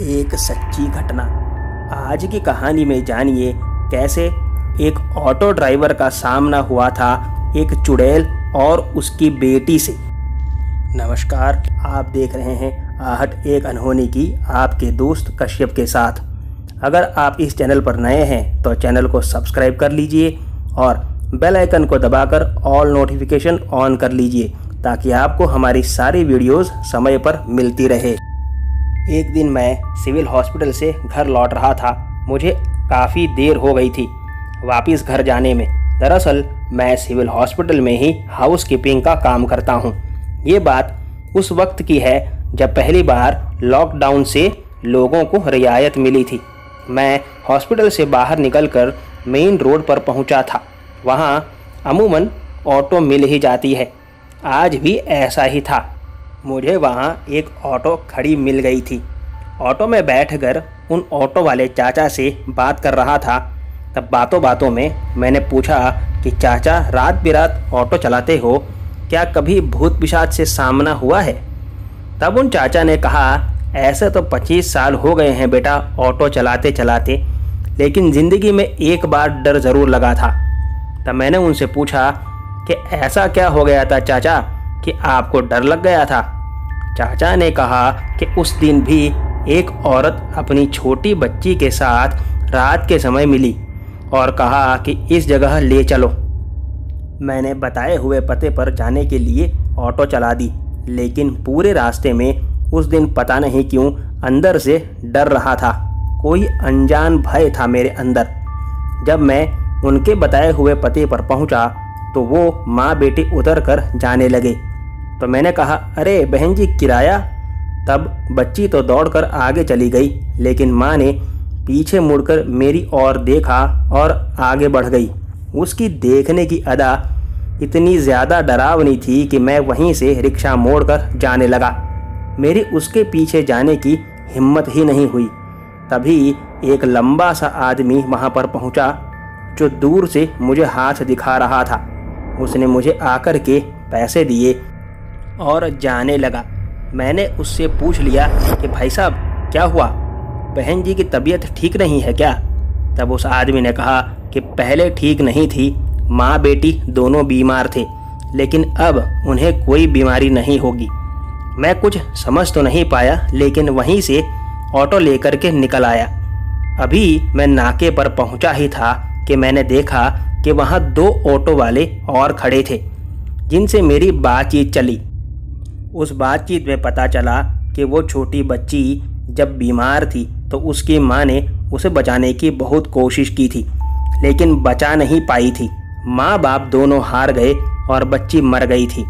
एक सच्ची घटना। आज की कहानी में जानिए कैसे एक ऑटो ड्राइवर का सामना हुआ था एक चुड़ैल और उसकी बेटी से। नमस्कार, आप देख रहे हैं आहट एक अनहोनी की, आपके दोस्त कश्यप के साथ। अगर आप इस चैनल पर नए हैं तो चैनल को सब्सक्राइब कर लीजिए और बेल आइकन को दबाकर ऑल नोटिफिकेशन ऑन कर लीजिए ताकि आपको हमारी सारी वीडियोस समय पर मिलती रहे। एक दिन मैं सिविल हॉस्पिटल से घर लौट रहा था। मुझे काफ़ी देर हो गई थी वापस घर जाने में। दरअसल मैं सिविल हॉस्पिटल में ही हाउसकीपिंग का काम करता हूँ। ये बात उस वक्त की है जब पहली बार लॉकडाउन से लोगों को रियायत मिली थी। मैं हॉस्पिटल से बाहर निकलकर मेन रोड पर पहुँचा था। वहाँ अमूमन ऑटो मिल ही जाती है। आज भी ऐसा ही था। मुझे वहाँ एक ऑटो खड़ी मिल गई थी। ऑटो में बैठकर उन ऑटो वाले चाचा से बात कर रहा था। तब बातों में मैंने पूछा कि चाचा, रात बिरात ऑटो चलाते हो, क्या कभी भूत पिशाच से सामना हुआ है? तब उन चाचा ने कहा, ऐसे तो 25 साल हो गए हैं बेटा ऑटो चलाते चलाते, लेकिन ज़िंदगी में एक बार डर ज़रूर लगा था। तब मैंने उनसे पूछा कि ऐसा क्या हो गया था चाचा कि आपको डर लग गया था? चाचा ने कहा कि उस दिन भी एक औरत अपनी छोटी बच्ची के साथ रात के समय मिली और कहा कि इस जगह ले चलो। मैंने बताए हुए पते पर जाने के लिए ऑटो चला दी, लेकिन पूरे रास्ते में उस दिन पता नहीं क्यों अंदर से डर रहा था। कोई अनजान भय था मेरे अंदर। जब मैं उनके बताए हुए पते पर पहुंचा तो वो माँ बेटी उतर कर जाने लगे। तो मैंने कहा, अरे बहन जी किराया। तब बच्ची तो दौड़कर आगे चली गई, लेकिन माँ ने पीछे मुड़कर मेरी ओर देखा और आगे बढ़ गई। उसकी देखने की अदा इतनी ज़्यादा डरावनी थी कि मैं वहीं से रिक्शा मोड़कर जाने लगा। मेरी उसके पीछे जाने की हिम्मत ही नहीं हुई। तभी एक लंबा सा आदमी वहाँ पर पहुँचा जो दूर से मुझे हाथ दिखा रहा था। उसने मुझे आकर के पैसे दिए और जाने लगा। मैंने उससे पूछ लिया कि भाई साहब क्या हुआ, बहन जी की तबीयत ठीक नहीं है क्या? तब उस आदमी ने कहा कि पहले ठीक नहीं थी, माँ बेटी दोनों बीमार थे, लेकिन अब उन्हें कोई बीमारी नहीं होगी। मैं कुछ समझ तो नहीं पाया, लेकिन वहीं से ऑटो लेकर के निकल आया। अभी मैं नाके पर पहुँचा ही था कि मैंने देखा कि वहाँ दो ऑटो वाले और खड़े थे जिनसे मेरी बातचीत चली। उस बातचीत में पता चला कि वो छोटी बच्ची जब बीमार थी तो उसकी माँ ने उसे बचाने की बहुत कोशिश की थी, लेकिन बचा नहीं पाई थी। माँ बाप दोनों हार गए और बच्ची मर गई थी।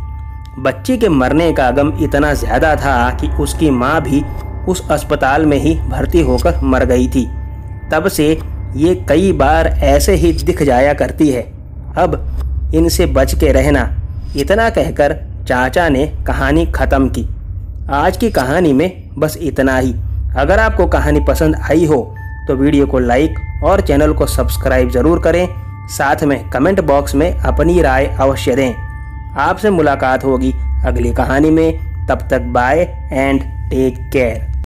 बच्ची के मरने का गम इतना ज़्यादा था कि उसकी माँ भी उस अस्पताल में ही भर्ती होकर मर गई थी। तब से ये कई बार ऐसे ही दिख जाया करती है, अब इनसे बच के रहना। इतना कहकर चाचा ने कहानी ख़त्म की। आज की कहानी में बस इतना ही। अगर आपको कहानी पसंद आई हो तो वीडियो को लाइक और चैनल को सब्सक्राइब ज़रूर करें। साथ में कमेंट बॉक्स में अपनी राय अवश्य दें। आपसे मुलाकात होगी अगली कहानी में। तब तक बाय एंड टेक केयर।